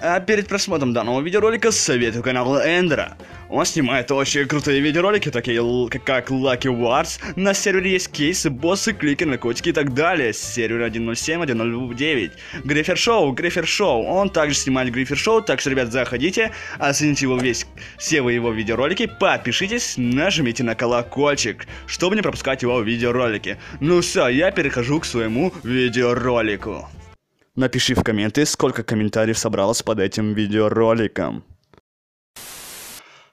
А перед просмотром данного видеоролика советую канал Эндера. Он снимает очень крутые видеоролики, такие как Lucky Wars. На сервере есть кейсы, боссы, клики, наркотики и так далее. Сервер 107-109. Грифер Шоу. Он также снимает Грифер Шоу, так что, ребят, заходите, оцените его все его видеоролики, подпишитесь, нажмите на колокольчик, чтобы не пропускать его видеоролики. Ну все, я перехожу к своему видеоролику. Напиши в комменты, сколько комментариев собралось под этим видеороликом.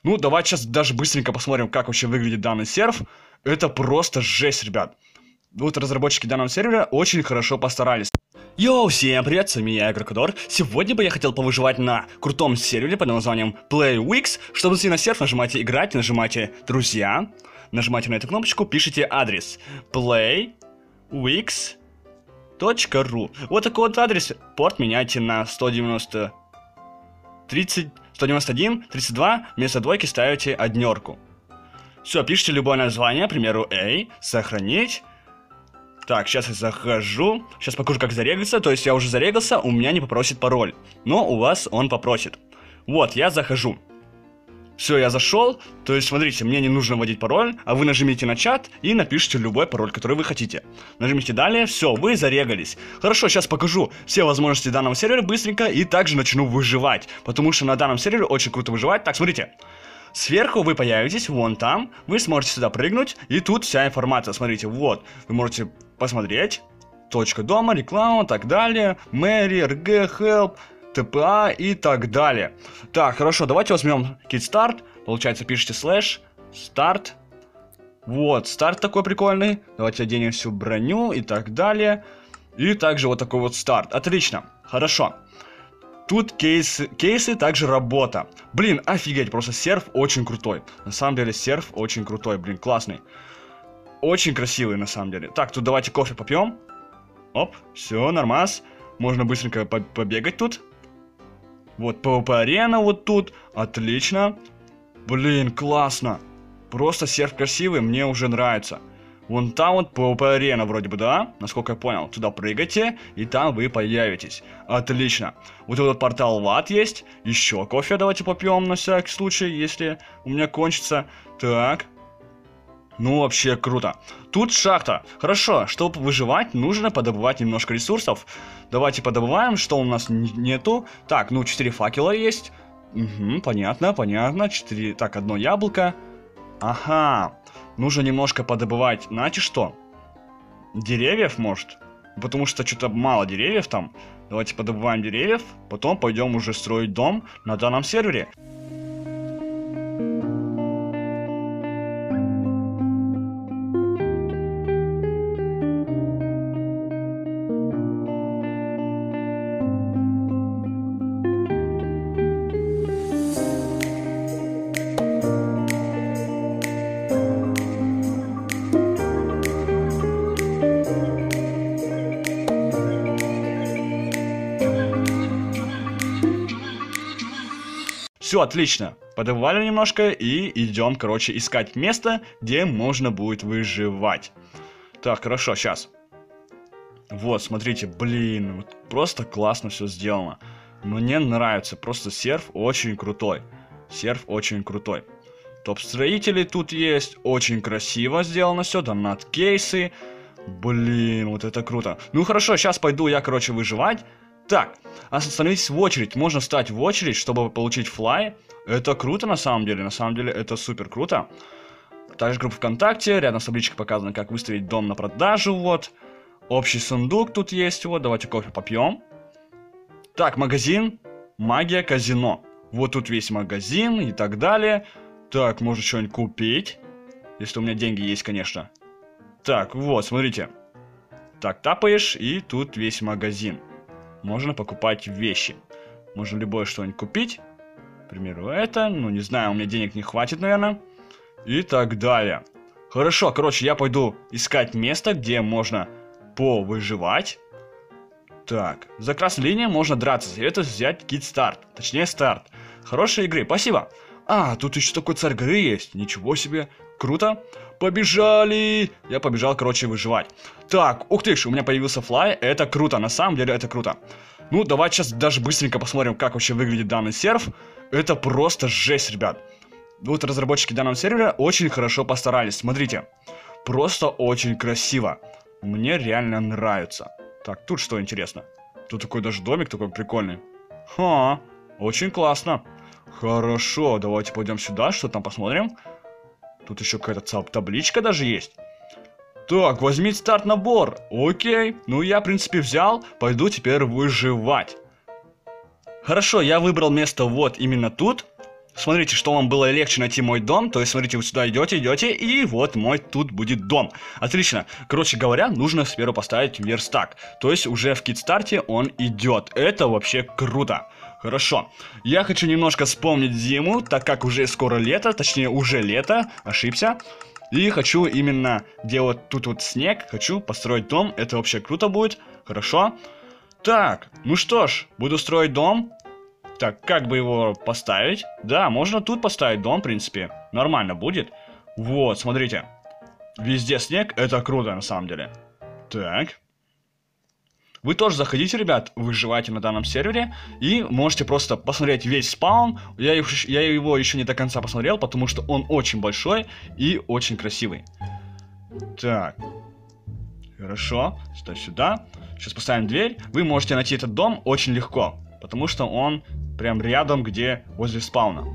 Ну, давайте сейчас даже быстренько посмотрим, как вообще выглядит данный серф. Это просто жесть, ребят. Вот разработчики данного сервера очень хорошо постарались. Йоу, всем привет, с вами я, Крокодор. Сегодня бы я хотел повыживать на крутом сервере под названием PlayWix. Чтобы зайти на серф, нажимайте «Играть», нажимайте «Друзья», нажимайте на эту кнопочку, пишите адрес PlayWix.Ru. Вот такой вот адрес, порт меняйте на 191, 32, вместо двойки ставите 1. Все, пишите любое название, к примеру, сохранить. Так, сейчас я захожу, сейчас покажу, как зарегаться, то есть я уже зарегался, у меня не попросит пароль, но у вас он попросит. Вот, я захожу. Все, я зашел, то есть, смотрите, мне не нужно вводить пароль, а вы нажмите на чат и напишите любой пароль, который вы хотите. Нажмите далее, все, вы зарегались. Хорошо, сейчас покажу все возможности данного сервера быстренько и также начну выживать, потому что на данном сервере очень круто выживать. Так, смотрите, сверху вы появитесь, вон там, вы сможете сюда прыгнуть, и тут вся информация, смотрите, вот, вы можете посмотреть, точка дома, реклама, так далее, Мэри, РГ, Хелп, ТПА и так далее. Так, хорошо, давайте возьмем Kickstart. Получается, пишите /старт. Вот, старт такой прикольный. Давайте оденем всю броню и так далее. И также вот такой вот старт. Отлично, хорошо. Тут кейсы, также работа. Блин, офигеть, просто серф очень крутой. На самом деле серф очень крутой, блин, классный. Очень красивый на самом деле. Так, тут давайте кофе попьем. Оп, все, нормас. Можно быстренько побегать тут. Вот, PvP-арена вот тут. Отлично. Блин, классно. Просто серф красивый, мне уже нравится. Вон там вот PvP-арена вроде бы, да? Насколько я понял. Туда прыгайте, и там вы появитесь. Отлично. Вот этот портал в ад есть. Еще кофе давайте попьем на всякий случай, если у меня кончится. Так. Ну, вообще круто. Тут шахта. Хорошо, чтобы выживать, нужно подобывать немножко ресурсов. Давайте подобываем, что у нас нету. Так, ну, 4 факела есть. Угу, понятно, понятно. 4... Так, 1 яблоко. Ага. Нужно немножко подобывать. Знаете что? Деревьев, может? Потому что что-то мало деревьев там. Давайте подобываем деревьев. Потом пойдем уже строить дом на данном сервере. Все, отлично. Подобывали немножко и идем, короче, искать место, где можно будет выживать. Так, хорошо, сейчас. Вот, смотрите, блин, вот просто классно все сделано. Мне нравится, просто серф очень крутой. Серф очень крутой. Топ-строители тут есть, очень красиво сделано все, донат-кейсы. Блин, вот это круто. Ну хорошо, сейчас пойду я, короче, выживать. Так, остановитесь в очередь, можно встать в очередь, чтобы получить флай. Это круто на самом деле это супер круто. Также группа ВКонтакте, рядом с табличкой показано, как выставить дом на продажу, вот. Общий сундук тут есть, вот, давайте кофе попьем. Так, магазин, магия, казино. Вот тут весь магазин и так далее. Так, можно что-нибудь купить, если у меня деньги есть, конечно. Так, вот, смотрите. Так, тапаешь, и тут весь магазин. Можно покупать вещи. Можно любое что-нибудь купить. К примеру, это. Ну, не знаю, у меня денег не хватит, наверное. И так далее. Хорошо, короче, я пойду искать место, где можно повыживать. Так, за красной линией можно драться. Советую взять Kickstart. Точнее, старт. Хорошей игры, спасибо. А, тут еще такой царь горы есть. Ничего себе. Круто. Побежали. Я побежал, короче, выживать. Так, ух ты ж, у меня появился флай. Это круто, на самом деле это круто. Ну, давайте сейчас даже быстренько посмотрим, как вообще выглядит данный серф. Это просто жесть, ребят. Вот разработчики данного сервера очень хорошо постарались. Смотрите, просто очень красиво. Мне реально нравится. Так, тут что интересно? Тут такой даже домик такой прикольный. Ха, очень классно. Хорошо, давайте пойдем сюда, что там посмотрим. Тут еще какая-то табличка даже есть. Так, возьмите старт-набор. Окей, ну я, в принципе, взял. Пойду теперь выживать. Хорошо, я выбрал место вот именно тут. Смотрите, что вам было легче найти мой дом. То есть, смотрите, вы сюда идете, идете, и вот мой тут будет дом. Отлично. Короче говоря, нужно сперва поставить верстак. То есть, уже в кит-старте он идет. Это вообще круто. Хорошо. Я хочу немножко вспомнить зиму, так как уже скоро лето, точнее, уже лето, ошибся. И хочу именно, где вот тут вот снег, хочу построить дом. Это вообще круто будет. Хорошо. Так, ну что ж, буду строить дом. Так, как бы его поставить? Да, можно тут поставить дом, в принципе. Нормально будет. Вот, смотрите. Везде снег, это круто на самом деле. Так. Вы тоже заходите, ребят, выживайте на данном сервере. И можете просто посмотреть весь спаун. Я его еще не до конца посмотрел, потому что он очень большой и очень красивый. Так. Хорошо, ставь сюда. Сейчас поставим дверь. Вы можете найти этот дом очень легко. Потому что он прям рядом, где возле спауна.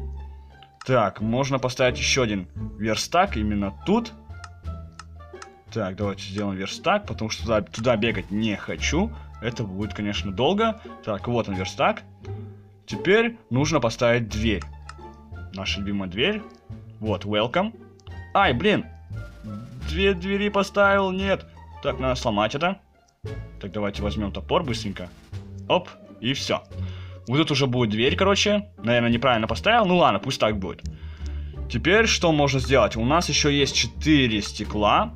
Так, можно поставить еще один верстак именно тут. Так, давайте сделаем верстак, потому что туда бегать не хочу. Это будет, конечно, долго. Так, вот он верстак. Теперь нужно поставить дверь. Наша любимая дверь. Вот, welcome. Ай, блин. Две двери поставил, нет. Так, надо сломать это. Так, давайте возьмем топор быстренько. Оп. И все. Вот тут уже будет дверь, короче. Наверное, неправильно поставил. Ну ладно, пусть так будет. Теперь что можно сделать? У нас еще есть 4 стекла.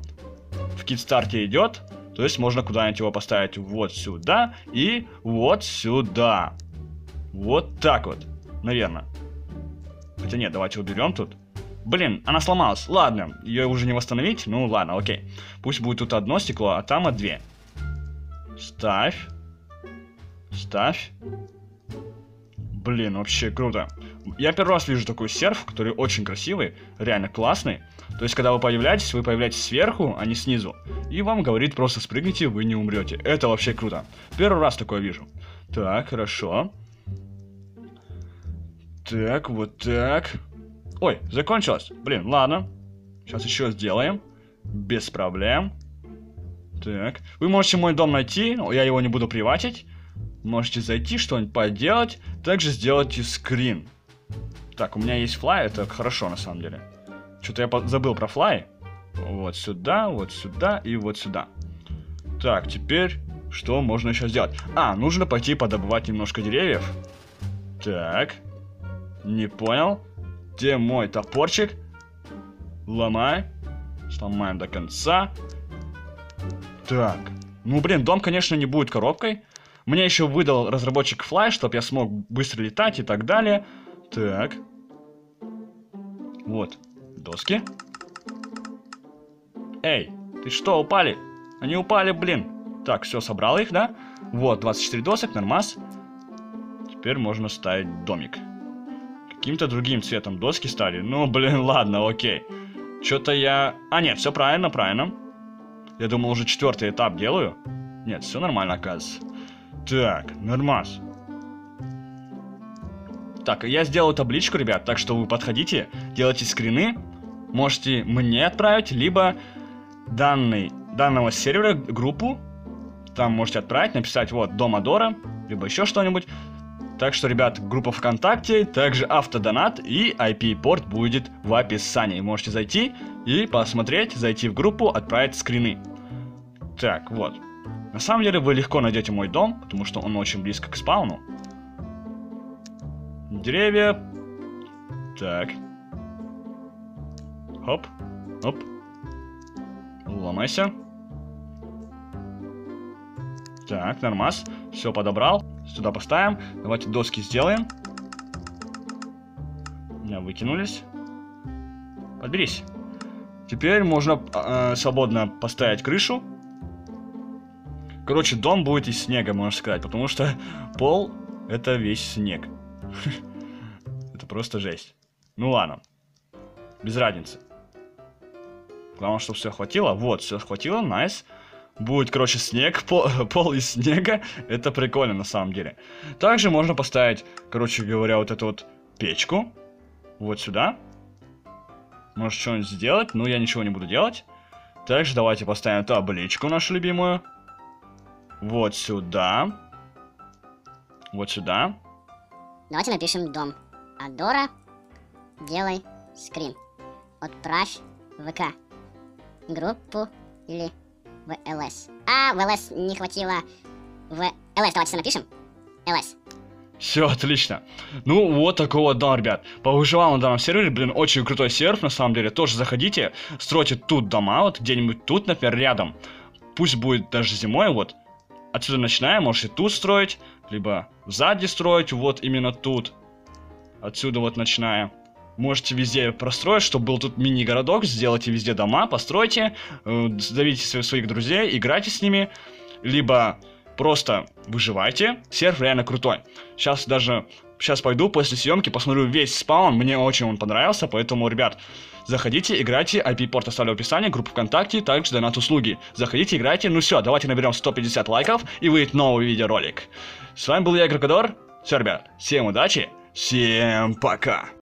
В кит-старте идет. То есть можно куда-нибудь его поставить вот сюда и вот сюда. Вот так вот. Наверное. Хотя нет, давайте уберем тут. Блин, она сломалась. Ладно, ее уже не восстановить. Ну ладно, окей. Пусть будет тут одно стекло, а там 2. Ставь. Ставь. Блин, вообще круто. Я первый раз вижу такой серф, который очень красивый, реально классный. То есть, когда вы появляетесь сверху, а не снизу. И вам говорит, просто спрыгните, вы не умрете. Это вообще круто. Первый раз такое вижу. Так, хорошо. Так, вот так. Ой, закончилось. Блин, ладно. Сейчас еще сделаем. Без проблем. Так. Вы можете мой дом найти, я его не буду приватить. Можете зайти, что-нибудь поделать. Также сделайте скрин. Так, у меня есть флай, это хорошо на самом деле. Что-то я забыл про флай. Вот сюда и вот сюда. Так, теперь что можно еще сделать? А, нужно пойти подобывать немножко деревьев. Так. Не понял. Где мой топорчик? Ломай. Сломаем до конца. Так. Ну, блин, дом, конечно, не будет коробкой. Мне еще выдал разработчик флай, чтобы я смог быстро летать и так далее. Так. Вот. Доски. Эй, ты что, упали? Они упали, блин. Так, все, собрал их, да? Вот, 24 досок, нормас. Теперь можно ставить домик. Каким-то другим цветом доски стали. Ну, блин, ладно, окей. Что-то я... А, нет, все правильно, правильно. Я думал, уже 4-й этап делаю. Нет, все нормально, оказывается. Так, нормас. Так, я сделаю табличку, ребят, так что вы подходите, делайте скрины, можете мне отправить, либо данного сервера группу, там можете отправить, написать вот дом Адора, либо еще что-нибудь. Так что, ребят, группа ВКонтакте, также автодонат и IP-порт будет в описании. Можете зайти и посмотреть, зайти в группу, отправить скрины. Так, вот. На самом деле вы легко найдете мой дом, потому что он очень близко к спауну. Деревья. Так. Хоп. Хоп. Ломайся. Так, нормас. Все подобрал. Сюда поставим. Давайте доски сделаем. У меня выкинулись. Подберись. Теперь можно свободно поставить крышу. Короче, дом будет из снега, можно сказать, потому что пол — это весь снег. Это просто жесть. Ну ладно. Без разницы. Главное, чтобы все хватило. Вот, все хватило, найс. Будет, короче, снег, пол из снега. Это прикольно, на самом деле. Также можно поставить, короче говоря, вот эту вот печку. Вот сюда. Может, что-нибудь сделать, но я ничего не буду делать. Также давайте поставим табличку нашу любимую. Вот сюда. Вот сюда. Давайте напишем дом. Адора, делай скрин. Отправь в ВК. Группу или в ЛС. А, в ЛС не хватило. В ЛС давайте напишем. ЛС. Все, отлично. Ну, вот такого дом, ребят. Повыживал на данном сервере, блин, очень крутой сервер, на самом деле. Тоже заходите, стройте тут дома, вот где-нибудь тут, например, рядом. Пусть будет даже зимой, вот. Отсюда начинаем, можете тут строить, либо сзади строить, вот именно тут. Отсюда вот начинаем. Можете везде простроить, чтобы был тут мини-городок, сделайте везде дома, постройте, зовите своих друзей, играйте с ними, либо... Просто выживайте. Серф реально крутой. Сейчас пойду после съемки, посмотрю весь спаун. Мне очень он понравился. Поэтому, ребят, заходите, играйте. IP-порт оставлю в описании, группу ВКонтакте, также донат-услуги. Заходите, играйте. Ну все, давайте наберем 150 лайков и выйдет новый видеоролик. С вами был я, Крокодор. Все, ребят, всем удачи, всем пока.